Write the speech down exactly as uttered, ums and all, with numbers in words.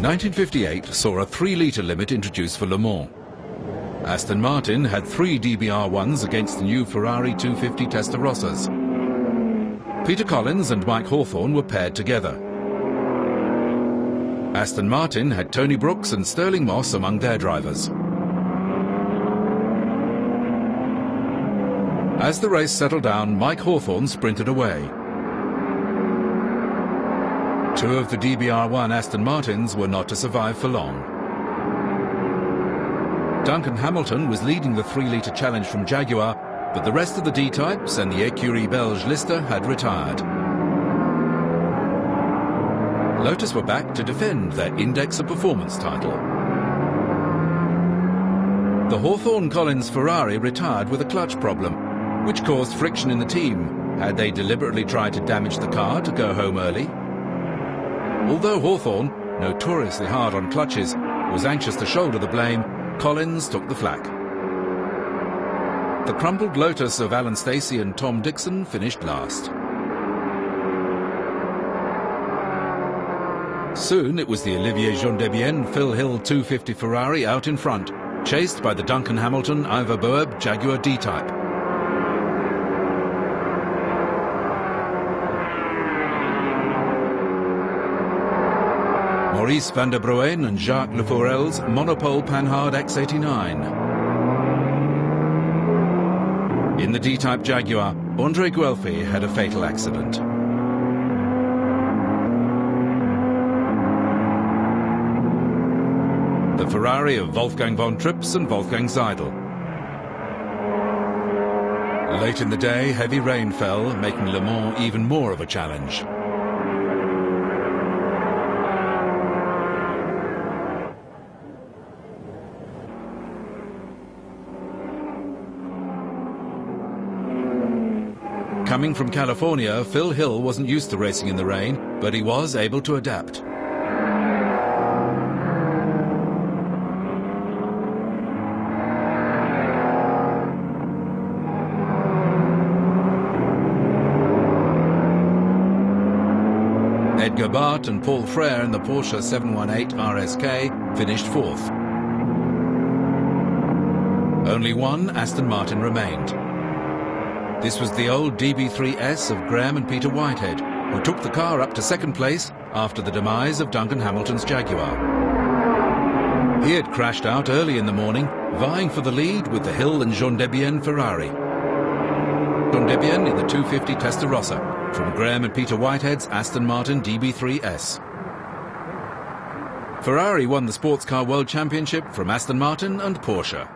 nineteen fifty-eight saw a three litre limit introduced for Le Mans. Aston Martin had three D B R ones against the new Ferrari two fifty Testarossas. Peter Collins and Mike Hawthorn were paired together. Aston Martin had Tony Brooks and Stirling Moss among their drivers. As the race settled down, Mike Hawthorn sprinted away. Two of the D B R one Aston Martins were not to survive for long. Duncan Hamilton was leading the three litre challenge from Jaguar, but the rest of the D-Types and the Écurie Belge Lister had retired. Lotus were back to defend their Index of Performance title. The Hawthorn-Collins Ferrari retired with a clutch problem, which caused friction in the team. Had they deliberately tried to damage the car to go home early? Although Hawthorn, notoriously hard on clutches, was anxious to shoulder the blame, Collins took the flak. The crumpled Lotus of Alan Stacey and Tom Dixon finished last. Soon it was the Olivier Jean Debienne Phil Hill two fifty Ferrari out in front, chased by the Duncan Hamilton Ivor Boab Jaguar D-Type. Maurice van der Broen and Jacques Leforel's monopole Panhard X eighty-nine. In the D-Type Jaguar, André Guelfi had a fatal accident. The Ferrari of Wolfgang von Trips and Wolfgang Seidel. Late in the day, heavy rain fell, making Le Mans even more of a challenge. Coming from California, Phil Hill wasn't used to racing in the rain, but he was able to adapt. Edgar Barth and Paul Frère in the Porsche seven one eight R S K finished fourth. Only one Aston Martin remained. This was the old D B three S of Graham and Peter Whitehead, who took the car up to second place after the demise of Duncan Hamilton's Jaguar. He had crashed out early in the morning, vying for the lead with the Hill and Jean Debienne Ferrari. Jean Debienne in the two fifty Testarossa, from Graham and Peter Whitehead's Aston Martin D B three S. Ferrari won the Sports Car World Championship from Aston Martin and Porsche.